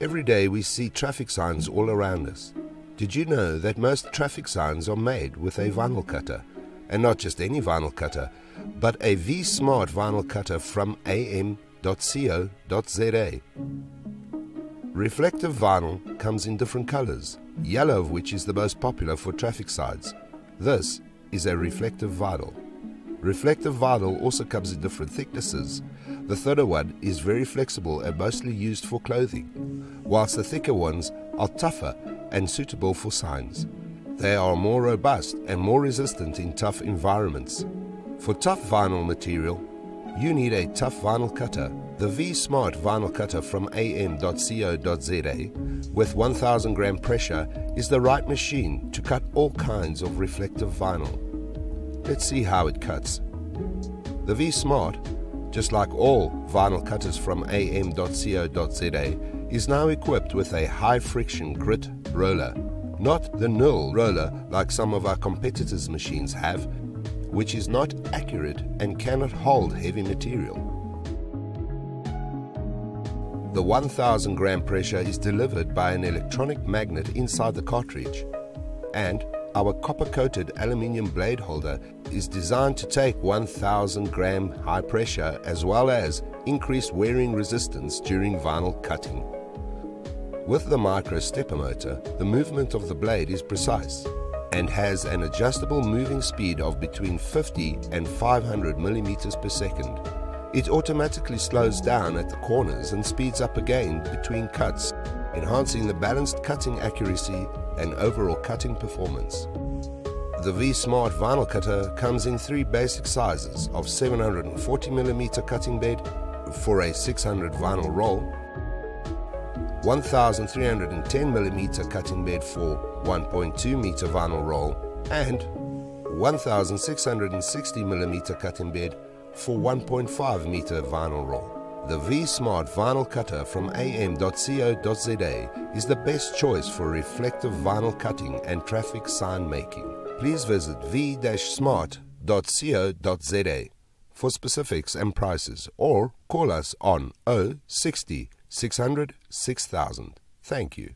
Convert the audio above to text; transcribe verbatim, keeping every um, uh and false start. Every day we see traffic signs all around us. Did you know that most traffic signs are made with a vinyl cutter? And not just any vinyl cutter, but a V-Smart vinyl cutter from A M dot C O dot Z A. Reflective vinyl comes in different colors, yellow of which is the most popular for traffic signs. This is a reflective vinyl. Reflective vinyl also comes in different thicknesses. The thinner one is very flexible and mostly used for clothing, whilst the thicker ones are tougher and suitable for signs. They are more robust and more resistant in tough environments. For tough vinyl material, you need a tough vinyl cutter. The V-Smart vinyl cutter from A M dot C O dot Z A with one thousand gram pressure is the right machine to cut all kinds of reflective vinyl. Let's see how it cuts. The V-Smart, just like all vinyl cutters from A M dot C O dot Z A, is now equipped with a high friction grit roller. Not the nil roller like some of our competitors' machines have, which is not accurate and cannot hold heavy material. The one thousand gram pressure is delivered by an electronic magnet inside the cartridge, and our copper-coated aluminium blade holder is designed to take one thousand gram high pressure as well as increased wearing resistance during vinyl cutting. With the micro stepper motor, the movement of the blade is precise and has an adjustable moving speed of between fifty and five hundred millimeters per second. It automatically slows down at the corners and speeds up again between cuts, enhancing the balanced cutting accuracy and overall cutting performance. The V-Smart vinyl cutter comes in three basic sizes of seven hundred forty millimeter cutting bed for a six hundred vinyl roll, one thousand three hundred ten millimeter cutting bed for one point two meter vinyl roll, and one thousand six hundred sixty millimeter cutting bed for one point five meter vinyl roll. The V-Smart vinyl cutter from A M dot C O dot Z A is the best choice for reflective vinyl cutting and traffic sign making. Please visit v dash smart dot co dot za for specifics and prices, or call us on zero sixty six hundred six thousand. Thank you.